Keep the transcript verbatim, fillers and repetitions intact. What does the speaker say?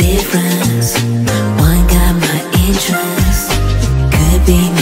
Difference. One got my interest. Could be.